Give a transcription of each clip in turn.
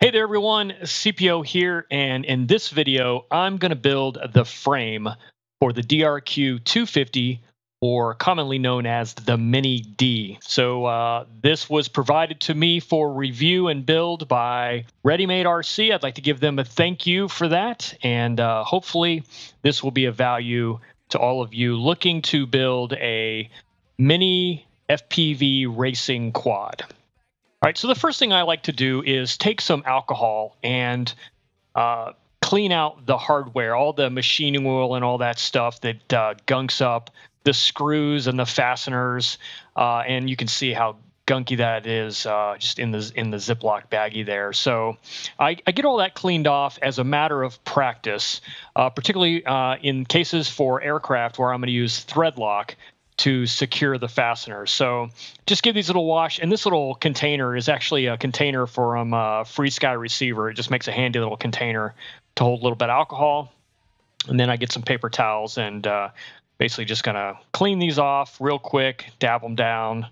Hey there everyone, CPO here, and in this video I'm going to build the frame for the DRQ-250, or commonly known as the Mini-D. So this was provided to me for review and build by ReadyMadeRC. I'd like to give them a thank you for that, and hopefully this will be of value to all of you looking to build a Mini FPV Racing Quad. All right, so the first thing I like to do is take some alcohol and clean out the hardware, all the machining oil and all that stuff that gunks up the screws and the fasteners. And you can see how gunky that is just in the Ziploc baggie there. So I get all that cleaned off as a matter of practice, particularly in cases for aircraft where I'm going to use thread lock to secure the fastener. So just give these a little wash, and this little container is actually a container from FreeSky receiver. It just makes a handy little container to hold a little bit of alcohol. And then I get some paper towels and basically just gonna clean these off real quick, dab them down.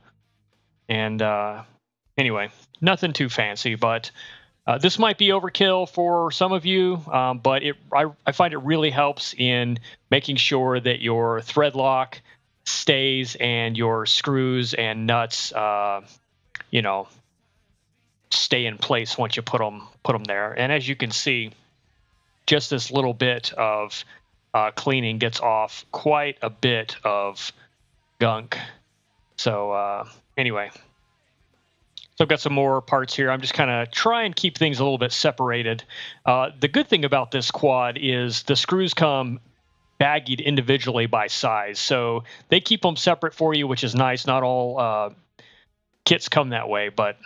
And anyway, nothing too fancy, but this might be overkill for some of you, but I find it really helps in making sure that your thread lock stays and your screws and nuts, you know, stay in place once you put them there. And as you can see, just this little bit of cleaning gets off quite a bit of gunk. So anyway, so I've got some more parts here. I'm just kind of trying to keep things a little bit separated. The good thing about this quad is the screws come baggied individually by size, so they keep them separate for you, which is nice. Not all kits come that way, but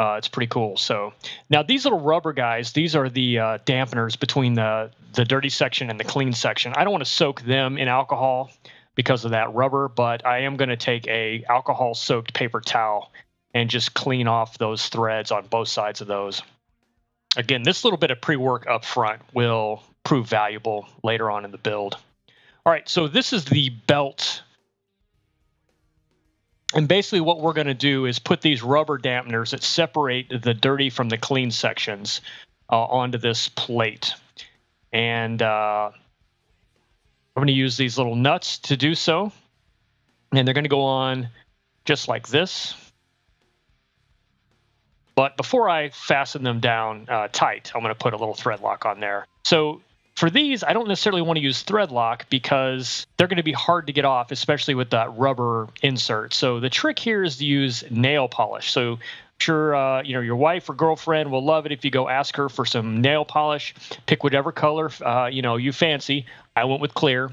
it's pretty cool. So now these little rubber guys, these are the dampeners between the dirty section and the clean section. I don't want to soak them in alcohol because of that rubber, but I am going to take a alcohol soaked paper towel and just clean off those threads on both sides of those. Again, this little bit of pre-work up front will prove valuable later on in the build. All right, so this is the belt. And basically what we're going to do is put these rubber dampeners that separate the dirty from the clean sections onto this plate. And I'm going to use these little nuts to do so. And they're going to go on just like this. But before I fasten them down tight, I'm going to put a little thread lock on there. So for these, I don't necessarily want to use thread lock because they're going to be hard to get off, especially with that rubber insert. So the trick here is to use nail polish. So I'm sure you know, your wife or girlfriend will love it if you go ask her for some nail polish. Pick whatever color you know, you fancy. I went with clear.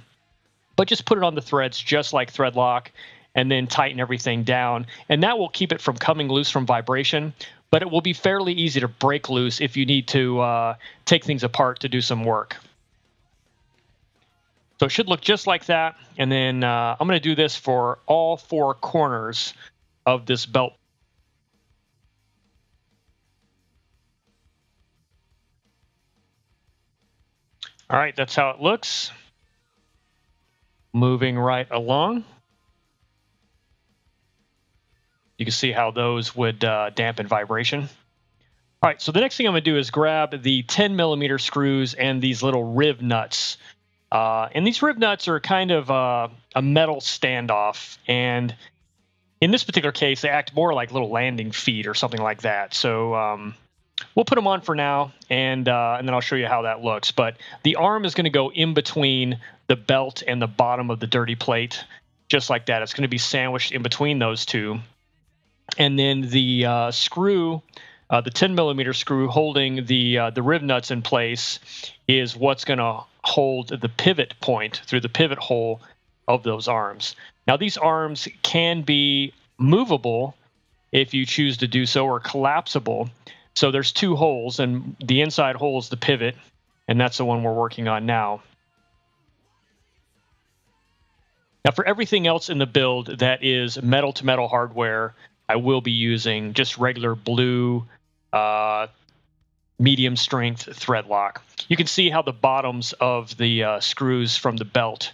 But just put it on the threads just like thread lock, and then tighten everything down. And that will keep it from coming loose from vibration, but it will be fairly easy to break loose if you need to take things apart to do some work. So it should look just like that. And then I'm going to do this for all four corners of this belt. All right, that's how it looks. Moving right along. You can see how those would dampen vibration. All right, so the next thing I'm going to do is grab the 10mm screws and these little rib nuts. And these rib nuts are kind of a metal standoff. And in this particular case, they act more like little landing feet or something like that. So we'll put them on for now, and then I'll show you how that looks. But the arm is going to go in between the belt and the bottom of the dirty plate, just like that. It's going to be sandwiched in between those two. And then the screw, the 10mm screw holding the rib nuts in place, is what's going to hold the pivot point through the pivot hole of those arms. Now, these arms can be movable if you choose to do so, or collapsible. So there's two holes, and the inside hole is the pivot, and that's the one we're working on now. Now, for everything else in the build that is metal-to-metal hardware, I will be using just regular blue medium strength thread lock. You can see how the bottoms of the screws from the belt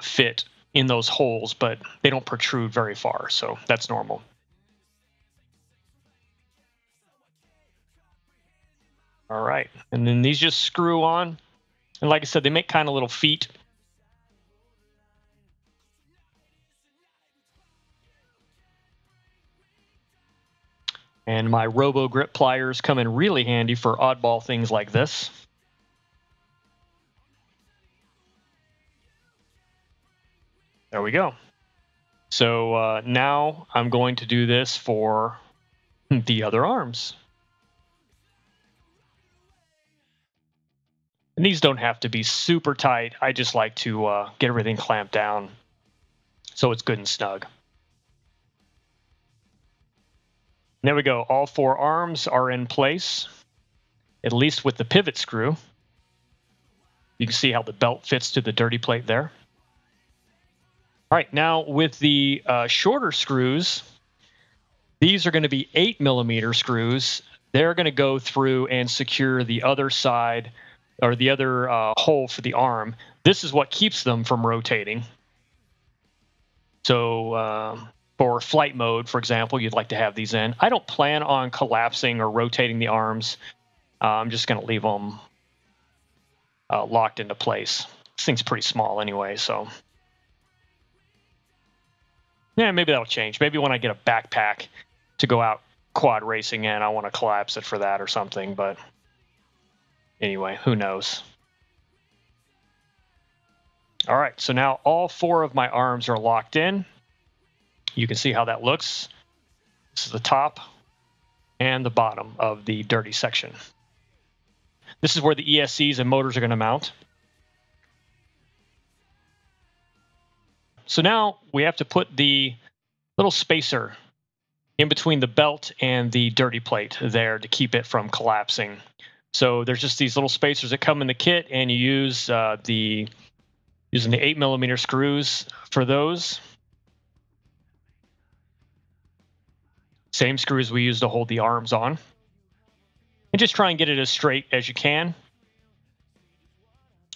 fit in those holes, but they don't protrude very far, so that's normal. All right. And then these just screw on. And like I said, they make kind of little feet. And my RoboGrip pliers come in really handy for oddball things like this. There we go. So now I'm going to do this for the other arms. And these don't have to be super tight. I just like to get everything clamped down so it's good and snug. There we go. All four arms are in place, at least with the pivot screw. You can see how the belt fits to the dirty plate there. All right, now with the shorter screws, these are going to be 8mm screws. They're going to go through and secure the other side or the other hole for the arm. This is what keeps them from rotating. So for flight mode, for example, you'd like to have these in. I don't plan on collapsing or rotating the arms. I'm just going to leave them locked into place. This thing's pretty small anyway, so. Yeah, maybe that'll change. Maybe when I get a backpack to go out quad racing in, I want to collapse it for that or something. But anyway, who knows? All right, so now all four of my arms are locked in. You can see how that looks. This is the top and the bottom of the dirty section. This is where the ESCs and motors are going to mount. So now we have to put the little spacer in between the belt and the dirty plate there to keep it from collapsing. So there's just these little spacers that come in the kit, and you use using the 8mm screws for those. Same screws we use to hold the arms on. And just try and get it as straight as you can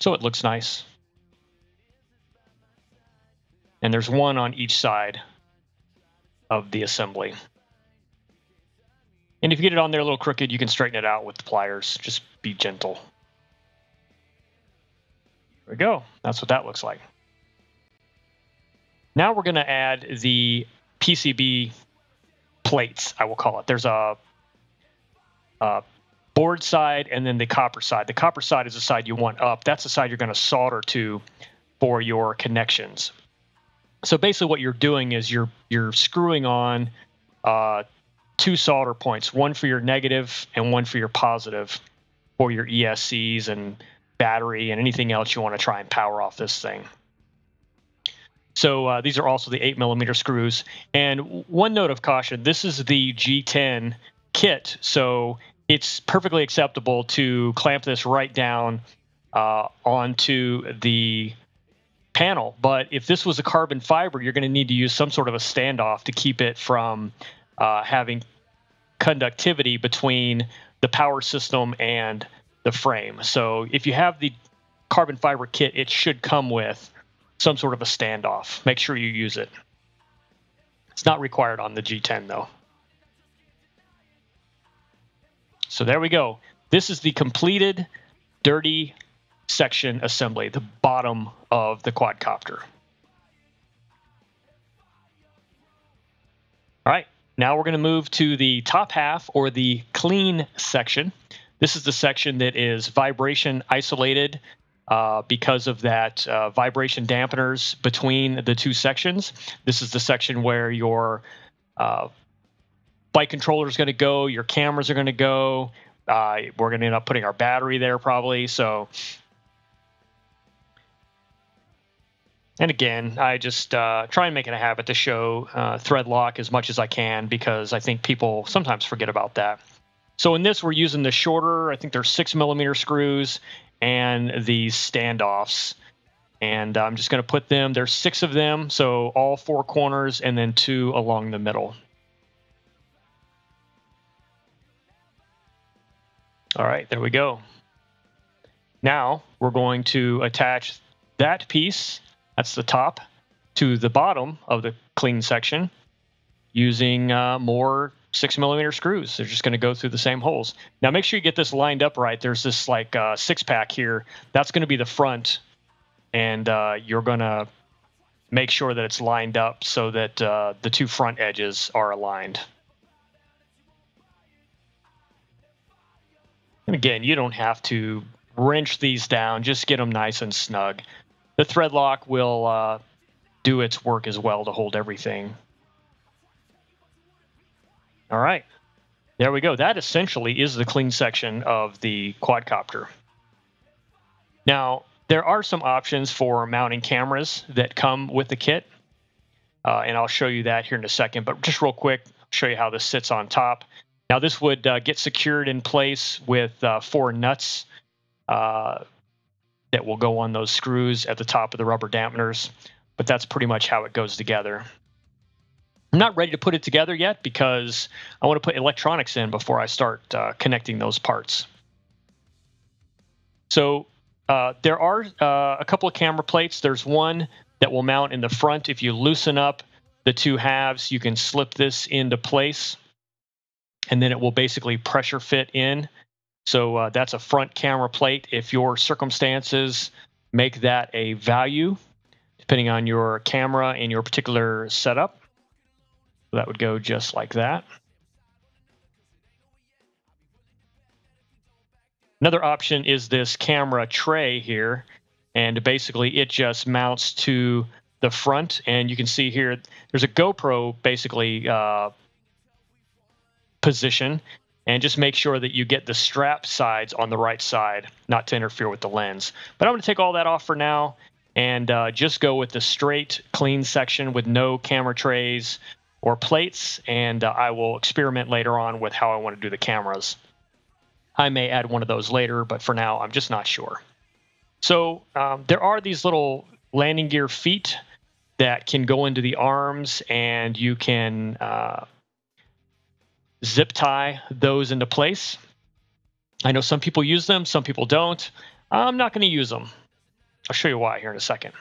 so it looks nice. And there's one on each side of the assembly. And if you get it on there a little crooked, you can straighten it out with the pliers. Just be gentle. There we go. That's what that looks like. Now we're going to add the PCB plates, I will call it. There's a board side and then the copper side. The copper side is the side you want up. That's the side you're going to solder to for your connections. So basically what you're doing is you're screwing on two solder points, one for your negative and one for your positive for your ESCs and battery and anything else you want to try and power off this thing. So these are also the 8mm screws. And one note of caution, this is the G10 kit, so it's perfectly acceptable to clamp this right down onto the panel. But if this was a carbon fiber, you're going to need to use some sort of a standoff to keep it from having conductivity between the power system and the frame. So if you have the carbon fiber kit, it should come with some sort of a standoff. Make sure you use it. It's not required on the G10, though. So there we go. This is the completed dirty section assembly, the bottom of the quadcopter. All right, now we're going to move to the top half, or the clean section. This is the section that is vibration isolated because of that vibration dampeners between the two sections. This is the section where your flight controller is going to go, your cameras are going to go. We're going to end up putting our battery there probably. So, and again, I just try and make it a habit to show thread lock as much as I can, because I think people sometimes forget about that. So in this, we're using the shorter, I think they're 6mm screws, and these standoffs. And I'm just going to put them, there's 6 of them, so all 4 corners and then 2 along the middle. All right, there we go. Now we're going to attach that piece, that's the top, to the bottom of the clean section using more 6mm screws. They're just going to go through the same holes. Now make sure you get this lined up right. There's this like six pack here. That's going to be the front, and you're going to make sure that it's lined up so that the two front edges are aligned. And again, you don't have to wrench these down. Just get them nice and snug. The thread lock will do its work as well to hold everything. All right, there we go. That essentially is the clean section of the quadcopter. Now, there are some options for mounting cameras that come with the kit, and I'll show you that here in a second. But just real quick, I'll show you how this sits on top. Now, this would get secured in place with four nuts that will go on those screws at the top of the rubber dampeners, but that's pretty much how it goes together. I'm not ready to put it together yet because I want to put electronics in before I start connecting those parts. So there are a couple of camera plates. There's one that will mount in the front. If you loosen up the two halves, you can slip this into place, and then it will basically pressure fit in. So that's a front camera plate. If your circumstances make that a value, depending on your camera and your particular setup. That would go just like that. Another option is this camera tray here, and basically it just mounts to the front, and you can see here there's a GoPro basically position, and just make sure that you get the strap sides on the right side, not to interfere with the lens. But I'm going to take all that off for now and just go with the straight, clean section with no camera trays or plates, and I will experiment later on with how I want to do the cameras. I may add one of those later, but for now, I'm just not sure. So there are these little landing gear feet that can go into the arms, and you can zip tie those into place. I know some people use them, some people don't. I'm not going to use them. I'll show you why here in a second.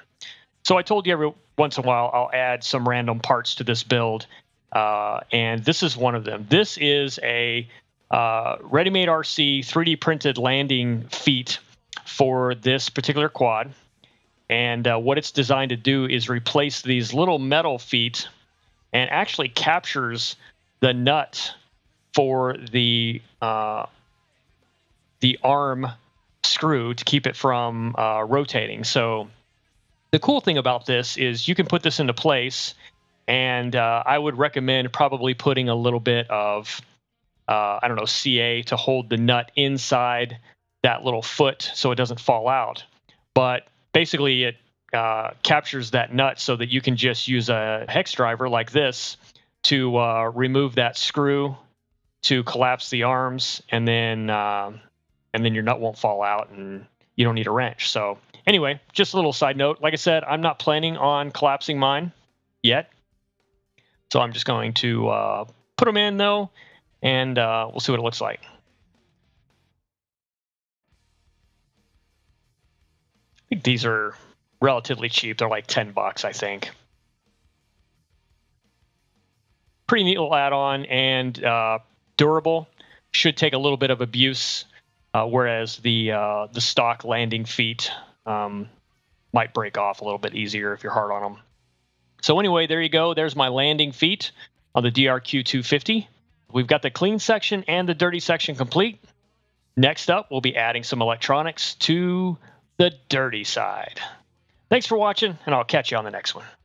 So I told you every once in a while I'll add some random parts to this build, and this is one of them. This is a ReadyMadeRC 3D printed landing feet for this particular quad, and what it's designed to do is replace these little metal feet, and actually captures the nut for the arm screw to keep it from rotating. So the cool thing about this is you can put this into place, and I would recommend probably putting a little bit of, I don't know, CA to hold the nut inside that little foot so it doesn't fall out. But basically it captures that nut so that you can just use a hex driver like this to remove that screw to collapse the arms, and then your nut won't fall out and you don't need a wrench. So anyway, just a little side note. Like I said, I'm not planning on collapsing mine yet. So I'm just going to put them in, though, and we'll see what it looks like. I think these are relatively cheap. They're like 10 bucks, I think. Pretty neat little add-on, and durable. Should take a little bit of abuse, whereas the stock landing feet might break off a little bit easier if you're hard on them. So anyway, there you go. There's my landing feet on the DRQ-250. We've got the clean section and the dirty section complete. Next up, we'll be adding some electronics to the dirty side. Thanks for watching, and I'll catch you on the next one.